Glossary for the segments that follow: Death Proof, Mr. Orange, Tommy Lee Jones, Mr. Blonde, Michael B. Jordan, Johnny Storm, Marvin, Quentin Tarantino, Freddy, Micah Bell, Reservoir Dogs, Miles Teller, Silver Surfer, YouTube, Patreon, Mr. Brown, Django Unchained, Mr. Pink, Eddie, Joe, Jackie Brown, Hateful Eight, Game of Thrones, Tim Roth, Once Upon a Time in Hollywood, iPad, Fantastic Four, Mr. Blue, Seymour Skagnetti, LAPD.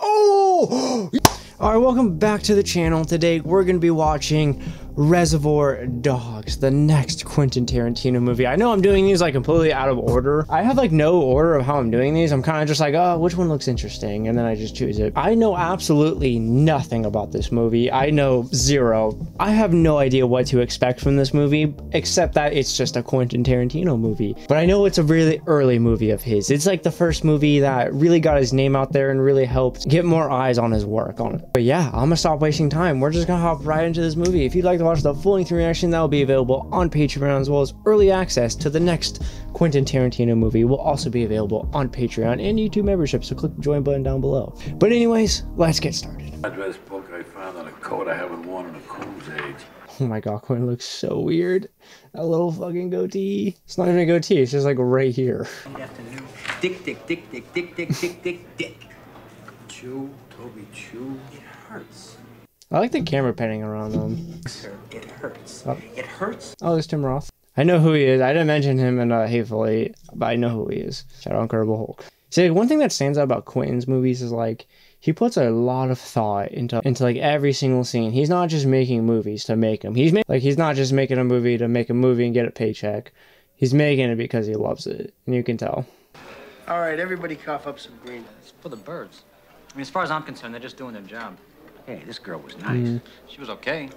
Oh! Alright, welcome back to the channel. Today we're going to be watching Reservoir Dogs, the next Quentin Tarantino movie. I know I'm doing these like completely out of order. I have like no order of how I'm doing these. I'm kind of just like, oh, which one looks interesting? And then I just choose it. I know absolutely nothing about this movie. I know zero. I have no idea what to expect from this movie, except that it's just a Quentin Tarantino movie. But I know it's a really early movie of his. It's like the first movie that really got his name out there and really helped get more eyes on his work on it. But yeah, I'm gonna stop wasting time. We're just gonna hop right into this movie. If you'd like to watch the full-length reaction, that will be available on Patreon, as well as early access to the next Quentin Tarantino movie will also be available on Patreon and YouTube membership, so click the join button down below. But anyways, let's get started. Address book I found on a coat I haven't worn in a cool's age. Oh my god, Quentin looks so weird. That little fucking goatee. It's not even a goatee, it's just like right here. Afternoon. Dick, dick, dick, dick, dick, dick, dick, dick, dick. Chew, Toby, chew. It hurts. I like the camera panning around them. It hurts. Oh. It hurts. Oh, there's Tim Roth. I know who he is. I didn't mention him in Hateful Eight, but I know who he is. Shout out Incredible Hulk. See, one thing that stands out about Quentin's movies is like, he puts a lot of thought into like every single scene. He's not just making movies to make them. He's not just making a movie to make a movie and get a paycheck. He's making it because he loves it, and you can tell. All right, everybody cough up some green. It's for the birds. I mean, as far as I'm concerned, they're just doing their job. Hey, this girl was nice. She was okay.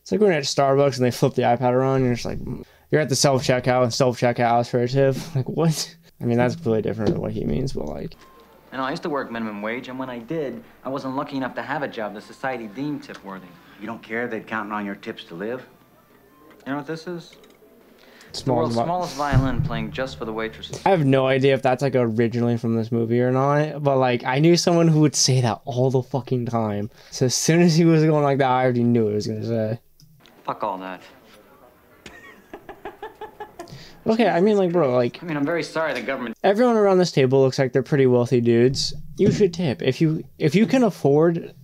It's like when you're at Starbucks and they flip the iPad around and you're just like, you're at the self-checkout and self-checkout is for a tip. Like, what? I mean, that's completely different than what he means, but like. You know, I used to work minimum wage, and when I did, I wasn't lucky enough to have a job that society deemed tip-worthy. You don't care they're counting on your tips to live? You know what this is? It's the world's smallest violin playing just for the waitresses. I have no idea if that's like originally from this movie or not, but like I knew someone who would say that all the fucking time. So as soon as he was going like that, I already knew what he was gonna say. Fuck all that. Okay, I mean like bro, like I mean I'm very sorry the government. Everyone around this table looks like they're pretty wealthy dudes. You should tip. If you can afford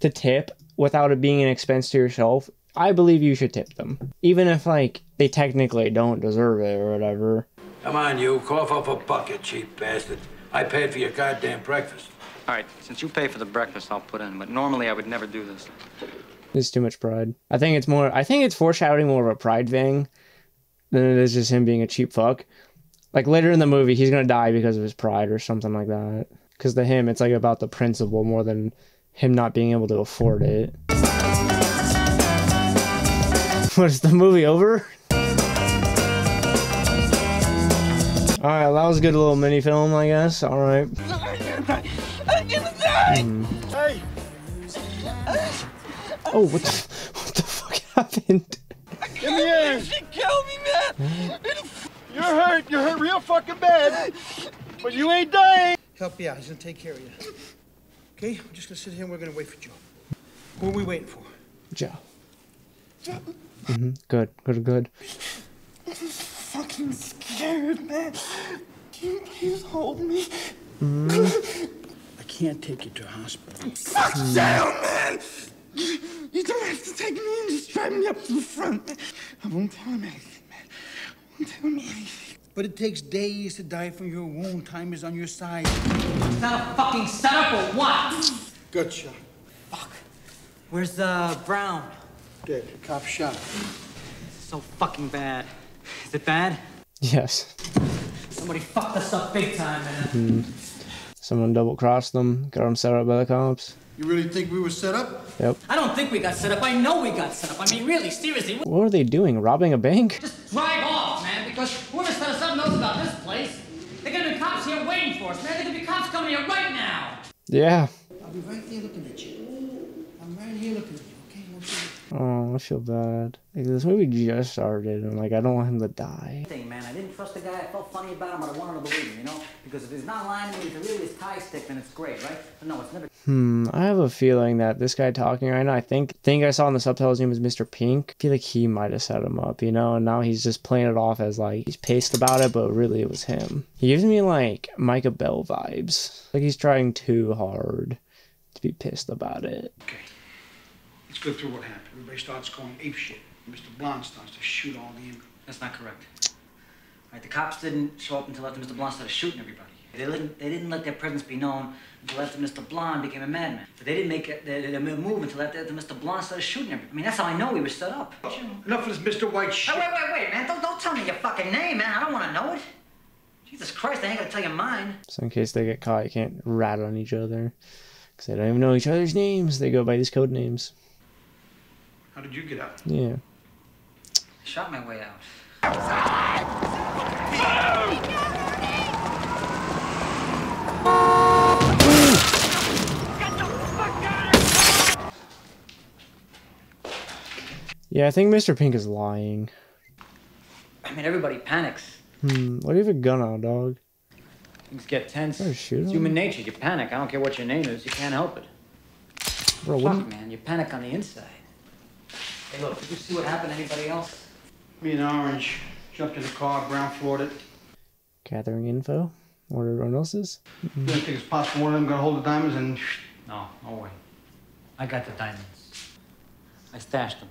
to tip without it being an expense to yourself, I believe you should tip them. Even if, like, they technically don't deserve it or whatever. Come on, you. Cough up a buck, you cheap bastard. I paid for your goddamn breakfast. All right, since you pay for the breakfast, I'll put in. But normally I would never do this. There's too much pride. I think it's foreshadowing more of a pride thing than it is just him being a cheap fuck. Like, later in the movie, he's gonna die because of his pride or something like that. Because to him, it's, like, about the principle more than him not being able to afford it. Was the movie over? Alright, well, that was a good little mini film, I guess. Alright. Hey. Oh, what the fuck happened? Give me in. She killed me, man. You're hurt. You're hurt real fucking bad. But you ain't dying. Help you out. He's gonna take care of you. Okay? We're just gonna sit here and we're gonna wait for Joe. Who are we waiting for? Joe. Joe. Mm-hmm. Good, good, good. I'm fucking scared, man. Can you please hold me? I can't take you to a hospital. Fuck down, man! You don't have to take me and just drive me up to the front, man. I won't tell him anything, man. I won't tell him anything. But it takes days to die from your wound. Time is on your side. It's not a fucking setup or what? Good shot. Fuck. Where's Brown? Dead. Cop shot. So fucking bad. Is it bad? Yes. Somebody fucked us up big time, man. Someone double-crossed them, got them set up by the cops. You really think we were set up? Yep. I don't think we got set up. I know we got set up. I mean, really, seriously. What were they doing? Robbing a bank? Just drive off, man, because whoever set us up knows about this place. They're gonna be cops here waiting for us, man. They're gonna be cops coming here right now. Yeah. I'll be right there looking at you. I'm right here looking at you. Oh, I feel bad. Like, this movie just started, and like I don't want him to die. Thing, man, I didn't trust the guy. I felt funny about him, but I wanted to believe him, you know. Because if he's not lying to me, if it really is tie stick, then it's great, right? But no, it's never. I have a feeling that this guy talking right now, I think I saw in the subtitles his name was Mr. Pink. I feel like he might have set him up, you know. And now he's just playing it off as like he's pissed about it, but really it was him. He gives me like Micah Bell vibes. Like he's trying too hard to be pissed about it. Okay. Let's go through what happened. Everybody starts going ape shit. Mr. Blonde starts to shoot all the... That's not correct. All right, the cops didn't show up until after Mr. Blonde started shooting everybody. They didn't let their presence be known until after Mr. Blonde became a madman. But they didn't make a move until after Mr. Blonde started shooting him. I mean, that's how I know we were set up. Oh, enough of this Mr. White shit. Oh, wait, man. Don't tell me your fucking name, man. I don't want to know it. Jesus Christ, I ain't gonna tell you mine. So in case they get caught, you can't rat on each other. Because they don't even know each other's names. They go by these code names. How did you get out? Yeah. I shot my way out. Yeah, I think Mr. Pink is lying. I mean, everybody panics. Why do you have a gun on, dog? Things get tense. It's human nature. You panic. I don't care what your name is. You can't help it. Bro, fuck, man. You panic on the inside. Hey, look. Did you see what happened to anybody else? Me and Orange jumped in the car. Brown floored it. Gathering info. What everyone else's? You don't think it's possible one of them got hold of the diamonds and... No, no way. I got the diamonds. I stashed them.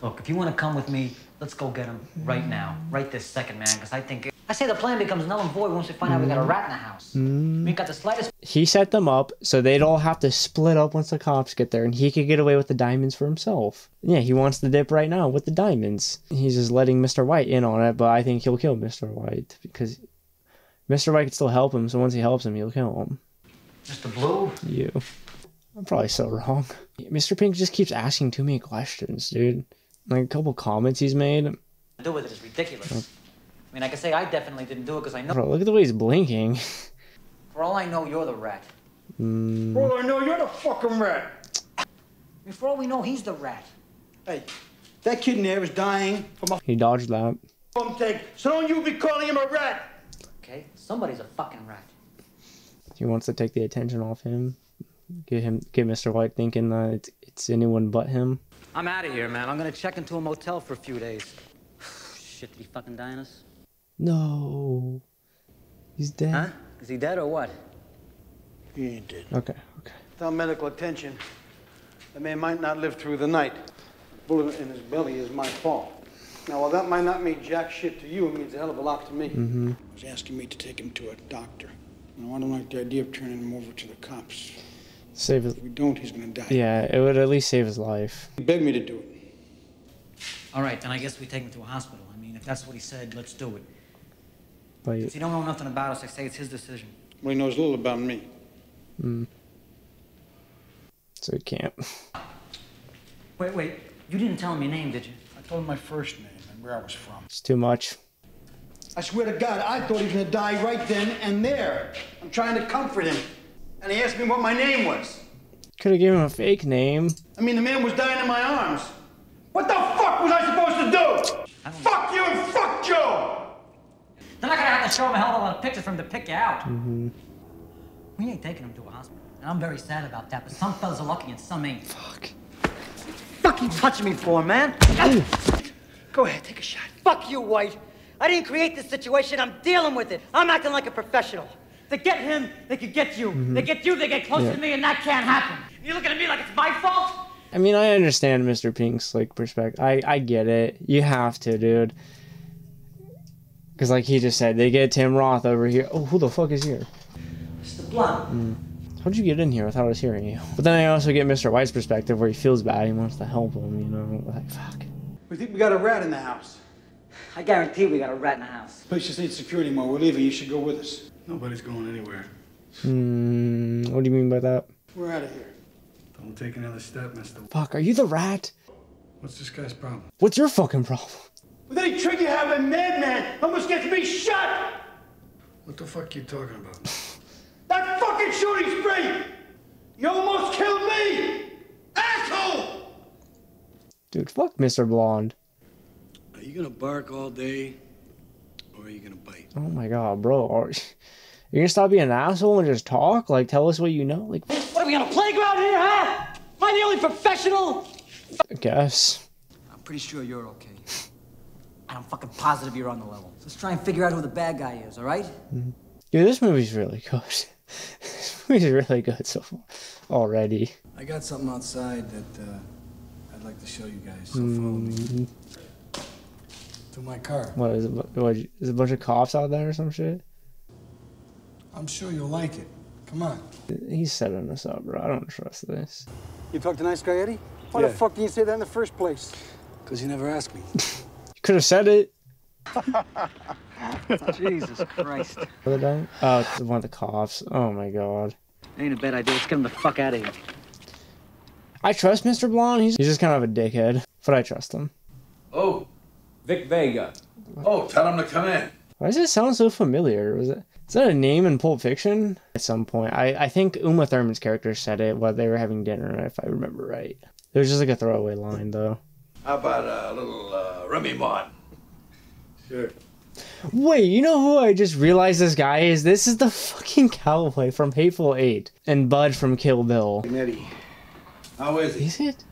Look, if you want to come with me, let's go get him right now. Right this second, man, because I think... I say the plan becomes null and void once we find out we got a rat in the house. We got the slightest... He set them up so they'd all have to split up once the cops get there, and he could get away with the diamonds for himself. Yeah, he wants the dip right now with the diamonds. He's just letting Mr. White in on it, but I think he'll kill Mr. White, because Mr. White could still help him, so once he helps him, he'll kill him. Mr. Blue? You. I'm probably so wrong. Mr. Pink just keeps asking too many questions, dude. Like, a couple comments he's made. Do with it is ridiculous. I mean, I can say I definitely didn't do it because I know... Bro, look at the way he's blinking. For all I know, you're the rat. For all I know, you're the fucking rat. I mean, for all we know, he's the rat. Hey, that kid in there is dying from a... He dodged that. So don't you be calling him a rat! Okay, somebody's a fucking rat. He wants to take the attention off him. Get Mr. White thinking that it's anyone but him. I'm out of here, man. I'm gonna check into a motel for a few days. Shit, did he fucking die on us? No. He's dead. Huh? Is he dead or what? He ain't dead. Okay. Without medical attention, the man might not live through the night. The bullet in his belly is my fault. Now, while that might not mean jack shit to you, it means a hell of a lot to me. He's asking me to take him to a doctor. Now, I don't like the idea of turning him over to the cops. Save his... If we don't, he's gonna die. Yeah, it would at least save his life. He begged me to do it. All right, then I guess we take him to a hospital. I mean, if that's what he said, let's do it. But if you don't know nothing about us, I say it's his decision. Well, he knows little about me. So he can't. Wait. You didn't tell him your name, did you? I told him my first name and where I was from. It's too much. I swear to God, I thought he was gonna die right then and there. I'm trying to comfort him. And he asked me what my name was. Could have given him a fake name. I mean, the man was dying in my arms. What the fuck was I supposed to do? Fuck you and fuck Joe! They're not gonna have to show him a hell of a lot of pictures for him to pick you out. We ain't taking him to a hospital. And I'm very sad about that, but some fellas are lucky and some ain't. Fuck. Fucking touch me for, man. Go ahead, take a shot. Fuck you, White. I didn't create this situation. I'm dealing with it. I'm acting like a professional. They get him, they could get you. They get you, they get close to me, and that can't happen. You're looking at me like it's my fault? I mean, I understand Mr. Pink's, like, perspective. I get it. You have to, dude. Because, like he just said, they get Tim Roth over here. Oh, who the fuck is here? Mr. Blonde. How'd you get in here without us hearing you? But then I also get Mr. White's perspective where he feels bad. He wants to help him, you know? Like, fuck. We think we got a rat in the house. I guarantee we got a rat in the house. The place just needs security more. We're leaving. You should go with us. Nobody's going anywhere. What do you mean by that? We're out of here. Don't take another step, Mr. Fuck, are you the rat? What's this guy's problem? What's your fucking problem? With any trick you have, a madman almost gets me shot! What the fuck are you talking about? That fucking shooting spree! You almost killed me! Asshole! Dude, fuck Mr. Blonde. Are you gonna bark all day? Or are you gonna bite? Oh my god, bro. You're gonna stop being an asshole and just talk? Like, tell us what you know? Like, what are we on a playground here, huh? Am I the only professional? I guess. I'm pretty sure you're okay. And I'm fucking positive you're on the level. So let's try and figure out who the bad guy is, alright? Dude, this movie's really good. This movie's really good so far. Already. I got something outside that I'd like to show you guys, so follow me. My car. What is it? Is it a bunch of cops out there or some shit? I'm sure you'll like it. Come on. He's setting us up, bro. I don't trust this. You talk to nice guy Eddie? Why the fuck did you say that in the first place? Because you never asked me. You could have said it. Jesus Christ. Oh, it's one of the cops. Oh, my God. Ain't a bad idea. Let's get him the fuck out of here. I trust Mr. Blonde. He's just kind of a dickhead, but I trust him. Oh, Vic Vega. What? Oh, tell him to come in. Why does it sound so familiar? Was it? Is that a name in Pulp Fiction? At some point, I think Uma Thurman's character said it while they were having dinner, if I remember right. It was just like a throwaway line, though. How about a little Remy Martin? Sure. Wait, you know who I just realized this guy is? This is the fucking cowboy from Hateful Eight and Bud from Kill Bill. Eddie. How is he? Is it?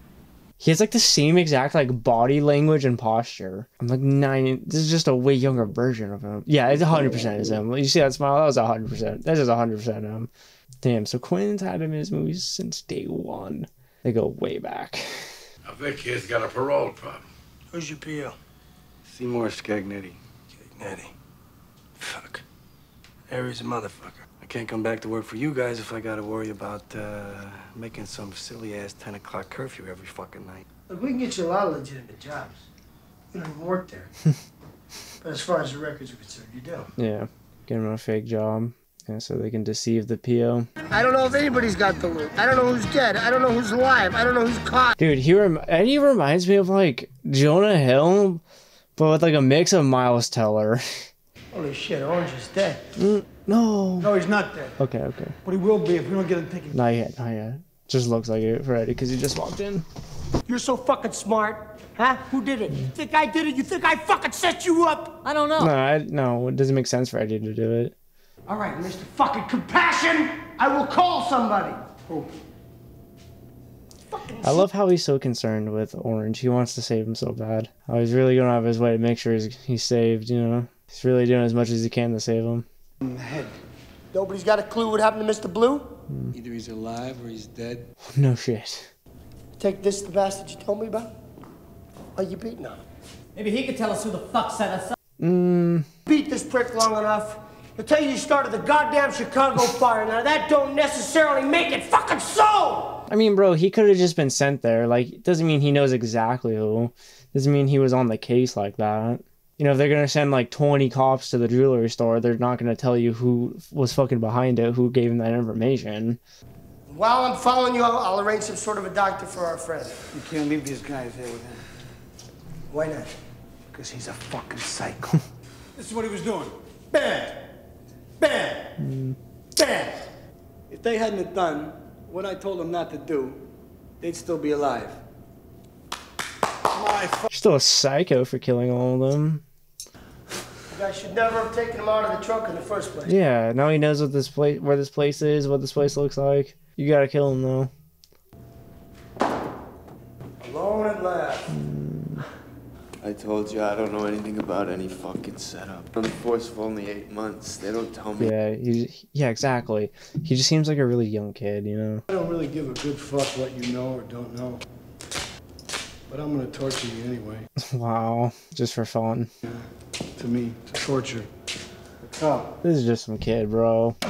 He has like the same exact like body language and posture. I'm like this is just a way younger version of him. Yeah, it's 100% is him. You see that smile? That was 100%. That's just 100% him. Damn, so Quentin's had him in his movies since day one. They go way back. Now Vic here's got a parole problem. Who's your PO? Seymour Skagnetti. Skagnetti. Fuck. Harry's a motherfucker. I can't come back to work for you guys if I gotta worry about making some silly-ass 10 o'clock curfew every fucking night. Look, we can get you a lot of legitimate jobs. You don't even work there. But as far as the records are concerned, you don't. Yeah, get them a fake job. Yeah, so they can deceive the PO. I don't know if anybody's got the loot. I don't know who's dead. I don't know who's alive. I don't know who's caught. Dude, Eddie reminds me of, like, Jonah Hill, but with, like, a mix of Miles Teller. Holy shit, Orange is dead. No. No, he's not dead. Okay, okay. But he will be if we don't get him taken. Not yet, not yet. Just looks like it for Eddie because he just walked in. You're so fucking smart. Huh? Who did it? You think I did it? You think I fucking set you up? I don't know. No, it doesn't make sense for Eddie to do it. All right, Mr. Fucking Compassion, I will call somebody. Oh. I love how he's so concerned with Orange. He wants to save him so bad. Oh, he's really going out of his way to make sure he's saved, you know? He's really doing as much as he can to save him. Head. Nobody's got a clue what happened to Mr. Blue? Either he's alive or he's dead. No shit. Take this, the bastard you told me about? Are you beating him? Maybe he could tell us who the fuck set us up. Beat this prick long enough, he'll tell you started the goddamn Chicago fire. Now that don't necessarily make it fucking so! I mean, bro, he could have just been sent there. Like, it doesn't mean he knows exactly who. Doesn't mean he was on the case like that. You know, if they're going to send, like, 20 cops to the jewelry store, they're not going to tell you who was fucking behind it, who gave him that information. While I'm following you, I'll arrange some sort of a doctor for our friend. You can't leave these guys here with him. Why not? Because he's a fucking psycho. This is what he was doing. Bad. Bad. Bad. If they hadn't done what I told them not to do, they'd still be alive. You're still a psycho for killing all of them. You guys should never have taken him out of the trunk in the first place. Yeah, now he knows what this place, where this place is, what this place looks like. You gotta kill him though. Alone and left. I told you I don't know anything about any fucking setup. I'm on the force for only 8 months. They don't tell me. Yeah, yeah, exactly. He just seems like a really young kid, you know. I don't really give a good fuck what you know or don't know. But I'm gonna torture you anyway. Wow, just for fun. Yeah, to me, to torture. Oh. This is just some kid, bro. I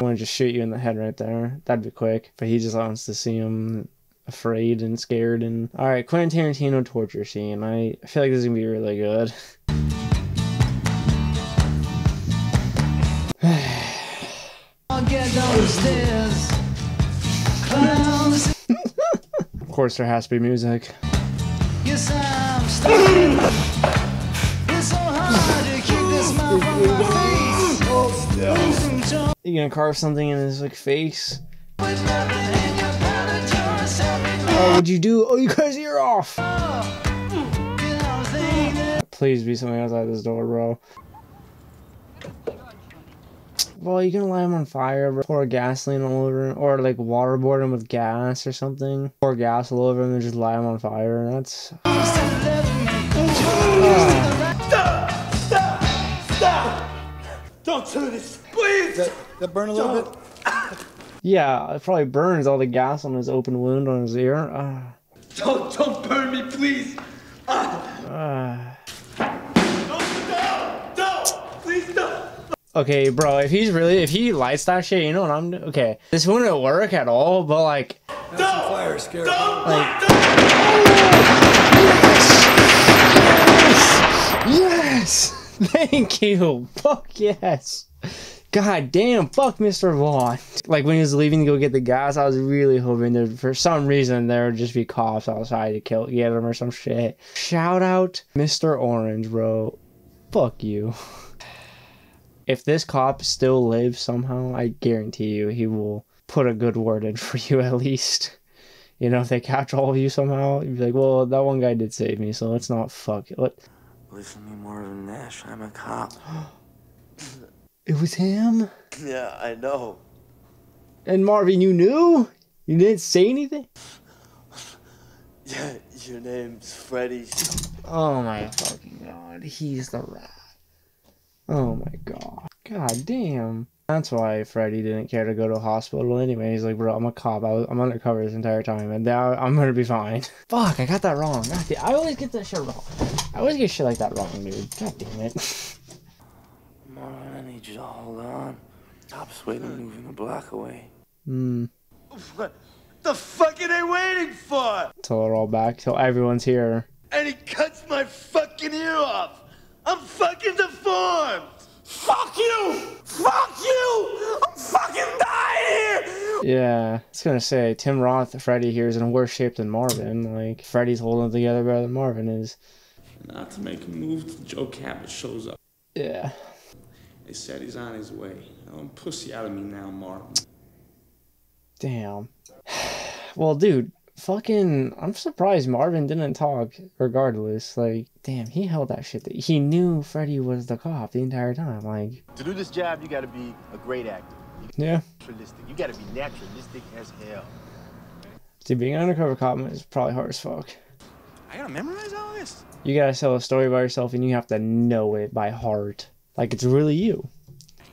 wanna just shoot you in the head right there. That'd be quick. But he just wants to see him afraid and scared and... Alright, Quentin Tarantino torture scene. I feel like this is gonna be really good. I'll get those stairs. Of course there has to be music. Yes, I'm starting. It's so hard to kick this mouth from my face. You gonna carve something in his like face? Oh, what'd you do? Oh, you cut his ear off! Please be something outside this door, bro. Well, you can light him on fire, bro. Pour gasoline all over him, or like waterboard him with gas or something. Pour gas all over him and just light him on fire. That's. Stop! Stop! Stop! Don't do this, please. That burn a little bit. Yeah, it probably burns all the gas on his open wound on his ear. Don't burn me, please. Okay, bro, if he lights that shit, you know what I'm doing? Okay, this wouldn't work at all, but like... Don't! Don't! Like, don't! Yes! Yes! Thank you! Fuck yes! God damn, fuck Mr. Vaughn. Like when he was leaving to go get the gas, I was really hoping there, for some reason, there would just be cops outside to get him or some shit. Shout out Mr. Orange, bro. Fuck you. If this cop still lives somehow, I guarantee you he will put a good word in for you at least. You know, if they catch all of you somehow, you'd be like, well, that one guy did save me, so let's not fuck it. Let Listen to me, Marvin Nash, I'm a cop. It was him? Yeah, I know. And Marvin, you knew? You didn't say anything? Yeah, your name's Freddy. Oh my fucking god, he's the rat. Oh my god. God damn. That's why Freddy didn't care to go to a hospital anyway. He's like, bro, I'm a cop. I'm undercover this entire time, and now I'm gonna be fine. Fuck, I got that wrong. God damn, I always get that shit wrong. I always get shit like that wrong, dude. God damn it. Marvin, I need you to hold on. Cop's waiting, moving a block away. Hmm. What the fuck are they waiting for? Till they're all back, till everyone's here. And he cuts my fucking ear off. I'm fucking deformed. Fuck you! Fuck you! I'm fucking dying here! Yeah, I was gonna say, Tim Roth, Freddy here is in worse shape than Marvin. Like, Freddy's holding it together better than Marvin is. Not to make a move, Joe Cabot shows up. Yeah. They said he's on his way. Don't pussy out of me now, Marvin. Damn. Well, dude, fucking, I'm surprised Marvin didn't talk regardless. Like, damn, he held that shit. He knew Freddy was the cop the entire time. Like, to do this job, you gotta be a great actor. Yeah. Naturalistic. You gotta be naturalistic as hell. Dude, being an undercover cop is probably hard as fuck. I gotta memorize all this? You gotta tell a story by yourself and you have to know it by heart. Like, it's really you.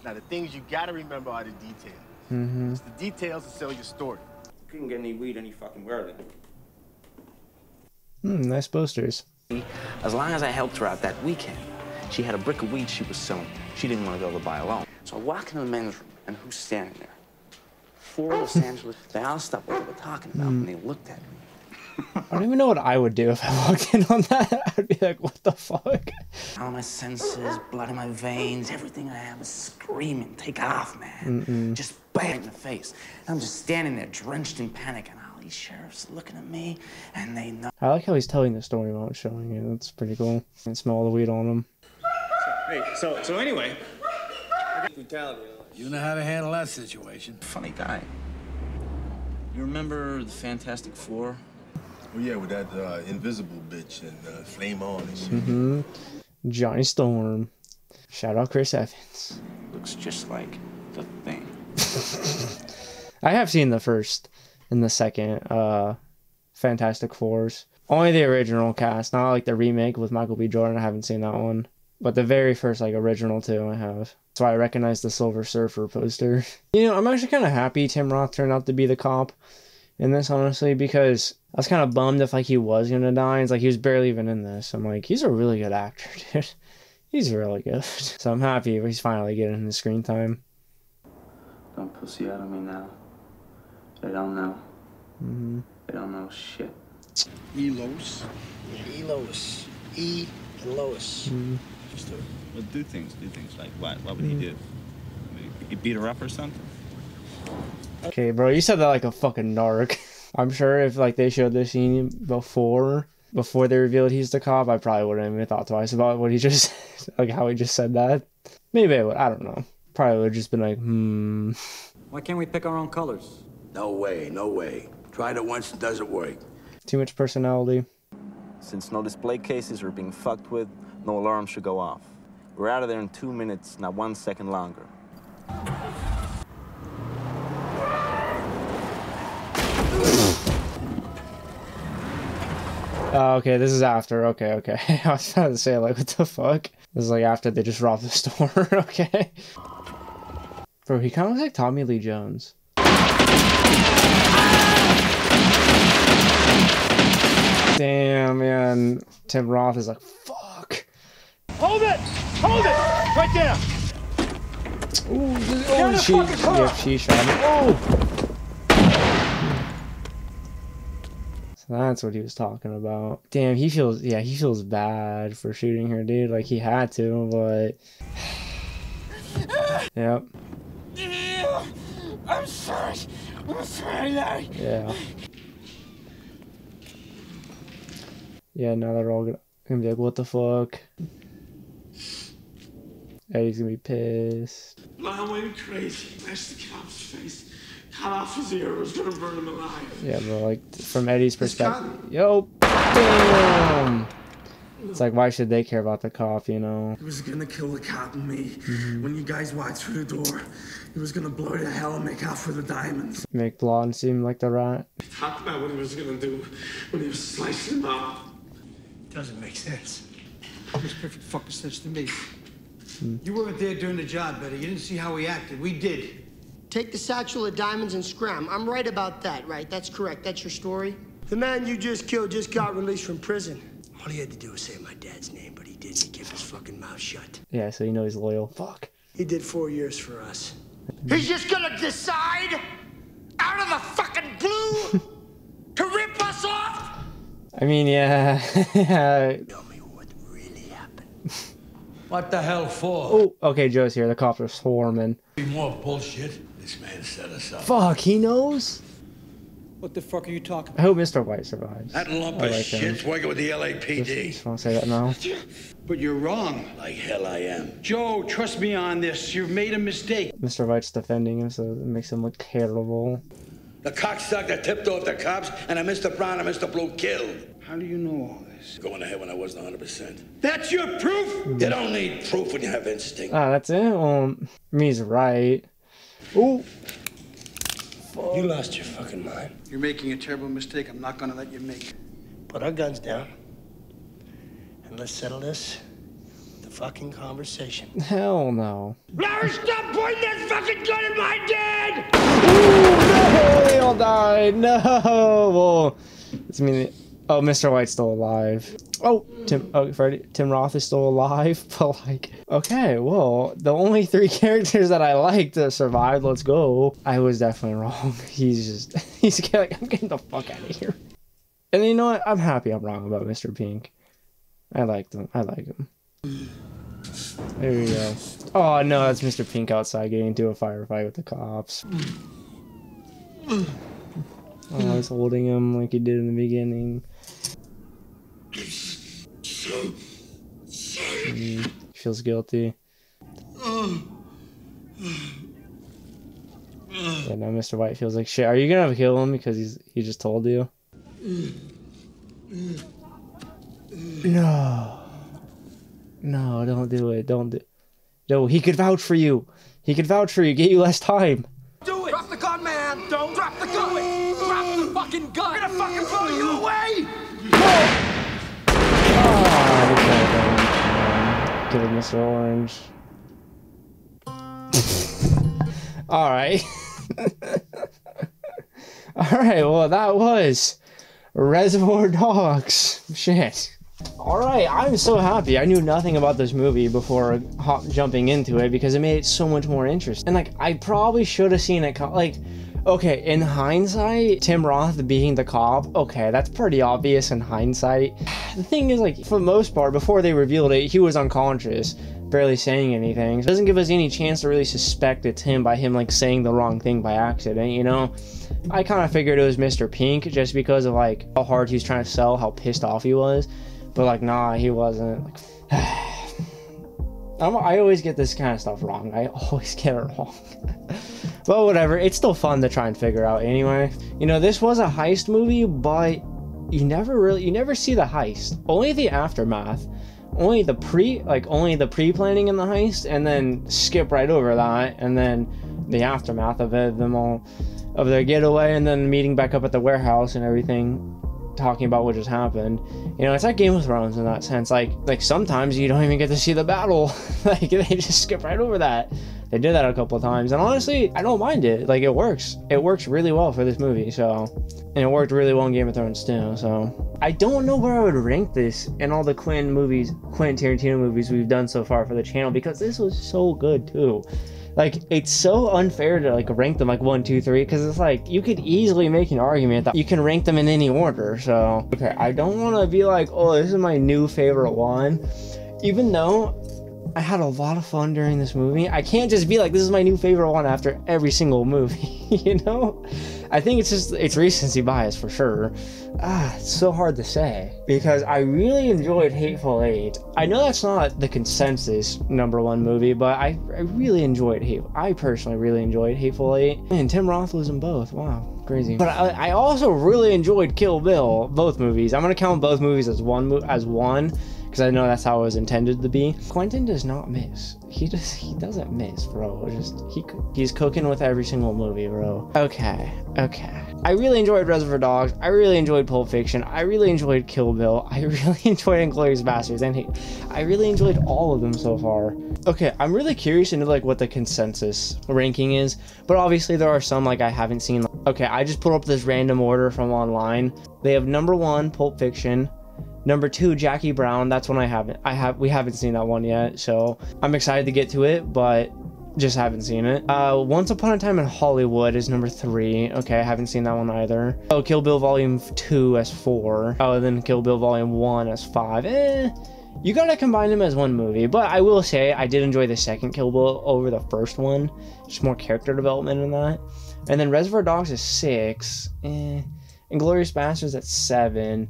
Now, the things you gotta remember are the details. Mm-hmm. It's the details that sell your story. You couldn't get any weed any fucking where then. Hmm, nice posters. As long as I helped her out that weekend, she had a brick of weed she was selling. She didn't want to go to buy alone. So I walk into the men's room, and who's standing there? Four Los Angeles. They all stopped what they were talking about, and they looked at me. I don't even know what I would do if I walked in on that. I'd be like, what the fuck? All my senses, blood in my veins, everything I have is screaming, take off, man. Just bang in the face. And I'm just standing there drenched in panic, and all these sheriffs looking at me, and they know. I like how he's telling the story without showing it. That's pretty cool. I can smell the weed on him. So anyway. You know how to handle that situation. Funny guy. You remember the Fantastic Four? Oh yeah, with that invisible bitch and flame on and shit. Mm-hmm. Johnny Storm. Shout out Chris Evans. Looks just like the thing. I have seen the first and the second Fantastic Fours. Only the original cast, not like the remake with Michael B. Jordan. I haven't seen that one. But the very first, like, original two I have. That's why I recognize the Silver Surfer poster. You know, I'm actually kind of happy Tim Roth turned out to be the cop in this, honestly, because I was kind of bummed if, like, he was gonna die. It's like, he was barely even in this. I'm like, he's a really good actor, dude. He's really good. So I'm happy he's finally getting his screen time. Don't pussy out of me now. They don't know. Mm-hmm. They don't know shit. Elos. Elos. E and Lois. Mm-hmm. Just to, well, do things. Like, what would he do? I mean, he beat her up or something? Okay, bro, you said that like a fucking narc. I'm sure if, like, they showed this scene before they revealed he's the cop, I probably wouldn't have even thought twice about what he just said, like how he just said that. Maybe I would. I don't know. Probably would have just been like, Why can't we pick our own colors? No way, no way. Tried it once, it doesn't work. Too much personality. Since no display cases are being fucked with, no alarm should go off. We're out of there in 2 minutes, not 1 second longer. Oh, okay, this is after. Okay. I was trying to say, like, what the fuck? This is, like, after they just robbed the store, okay? Bro, he kind of looks like Tommy Lee Jones. Damn, man. Tim Roth is like, fuck. Hold it! Hold it! Right there! Ooh, she shot him. Oh. So that's what he was talking about. Damn, he feels, yeah, he feels bad for shooting her, dude. Like, he had to, but... Yep. I'm sorry. I'm sorry, Larry. Yeah. Yeah, now they're all gonna be like, what the fuck? Eddie's gonna be pissed. Mom went crazy, smashed the cop's face, cut off his ear, was gonna burn him alive. Yeah, but like, from Eddie's perspective, yo, damn! It's like, why should they care about the cop, you know? He was gonna kill the cop and me. When you guys walked through the door, he was gonna blow to hell and make out for the diamonds. Make Blonde seem like the rat. He talked about what he was gonna do when he was slicing him up. Doesn't make sense. It makes perfect fucking sense to me. You weren't there during the job, Betty. You didn't see how he acted. We did. Take the satchel of diamonds and scram. I'm right about that, right? That's correct. That's your story. The man you just killed just got released from prison. All he had to do was say my dad's name, but he didn't. He kept his fucking mouth shut. Yeah, so you know he's loyal. Fuck. He did 4 years for us. He's just gonna decide out of the fucking blue to rip us off? I mean, yeah. Tell me what really happened. What the hell for? Oh, okay, Joe's here. The cops are swarming. More bullshit. This man set us up. Fuck, he knows? What the fuck are you talking about? I hope Mr. White survives. That lump of shit's working with the LAPD. Just want to say that now. But you're wrong. Like hell I am. Joe, trust me on this. You've made a mistake. Mr. White's defending him, so it makes him look terrible. The cocksucker tipped off the cops, and a Mr. Brown and Mr. Blue killed. How do you know all this? Going ahead when I wasn't 100%. That's your proof? You don't need proof when you have instinct. Ah, that's it? He's right. Ooh. Fuck. You lost your fucking mind. You're making a terrible mistake. I'm not gonna let you make it. Put our guns down, and let's settle this. The fucking conversation. Hell no. Larry, stop pointing that fucking gun at my dad! Ooh. They all died. No. Well, it's mean. Oh, Mr. White's still alive. Oh, Tim Roth is still alive. But like, okay, well, the only three characters that I liked that survived. Let's go. I was definitely wrong. He's like, I'm getting the fuck out of here. And you know what? I'm happy I'm wrong about Mr. Pink. I liked him. I like him. There we go. Oh no, that's Mr. Pink outside getting into a firefight with the cops. Oh, I was holding him like he did in the beginning. He feels guilty. Yeah, now Mr. White feels like shit. Are you gonna kill him because he just told you? No. No, don't do it. Don't do. No, he could vouch for you. He could vouch for you. Get you less time. Don't drop the gun! Drop the fucking gun! We're gonna fucking blow you away! Oh, okay, give him Mr. Orange. Alright. Alright, well that was Reservoir Dogs. Shit. Alright, I'm so happy. I knew nothing about this movie before jumping into it because it made it so much more interesting. And like, I probably should have seen it like... Okay, in hindsight, Tim Roth being the cop, okay, that's pretty obvious in hindsight. The thing is, like, for the most part, before they revealed it, he was unconscious, barely saying anything. So it doesn't give us any chance to really suspect it's him by him, like, saying the wrong thing by accident, you know? I kind of figured it was Mr. Pink just because of, like, how hard he was trying to sell, how pissed off he was. But, like, nah, he wasn't. Like, I always get this kind of stuff wrong. I always get it wrong. But whatever, it's still fun to try and figure out anyway. You know, this was a heist movie, but you never see the heist. Only the aftermath. Only the pre-planning in the heist, and then skip right over that, and then the aftermath of it, them all of their getaway, and then meeting back up at the warehouse and everything, talking about what just happened. You know, it's like Game of Thrones in that sense. Like sometimes you don't even get to see the battle. Like they just skip right over that. They did that a couple of times, and honestly, I don't mind it. Like, it works. It works really well for this movie, so... And it worked really well in Game of Thrones, too, so... I don't know where I would rank this in all the Quentin Tarantino movies we've done so far for the channel, because this was so good, too. Like, it's so unfair to like rank them like 1, 2, 3, because it's like you could easily make an argument that you can rank them in any order. So okay, I don't want to be like, oh, this is my new favorite one, even though I had a lot of fun during this movie. I can't just be like, this is my new favorite one after every single movie. You know, I think it's just, it's recency bias for sure. It's so hard to say because I really enjoyed Hateful Eight. I know that's not the consensus #1 movie, but I really enjoyed Hateful Eight. Man, Tim Roth was in both. Wow. Crazy. But I also really enjoyed Kill Bill, both movies. I'm going to count both movies as one, because I know that's how it was intended to be. Quentin does not miss. He doesn't miss, bro. Just he's cooking with every single movie, bro. Okay. I really enjoyed Reservoir Dogs. I really enjoyed Pulp Fiction. I really enjoyed Kill Bill. I really enjoyed Inglourious Basterds, and I really enjoyed all of them so far. Okay, I'm really curious into like what the consensus ranking is, but obviously there are some like I haven't seen. Okay, I just pulled up this random order from online. They have #1 Pulp Fiction, #2 Jackie Brown. That's one we haven't seen that one yet, so I'm excited to get to it, but just haven't seen it. Once Upon a Time in Hollywood is #3. Okay, I haven't seen that one either. Oh, Kill Bill Volume 2 as 4. Oh, and then Kill Bill Volume 1 as 5. You gotta combine them as one movie, but I will say I did enjoy the second Kill Bill over the first one. Just more character development in that. And then Reservoir Dogs is 6. Inglourious Basterds at 7.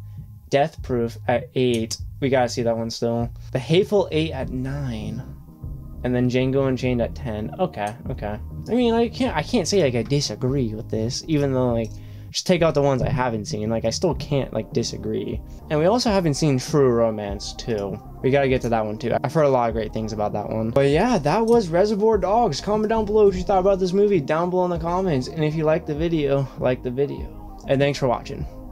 Death Proof at 8. We gotta see that one still. The Hateful Eight at 9. And then Django Unchained at 10. Okay. I mean, I can't say like I disagree with this, even though like, just take out the ones I haven't seen. Like, I still can't like disagree. And we also haven't seen True Romance too. We gotta get to that one too. I've heard a lot of great things about that one. But yeah, that was Reservoir Dogs. Comment down below what you thought about this movie down below in the comments. And if you liked the video, like the video. And thanks for watching.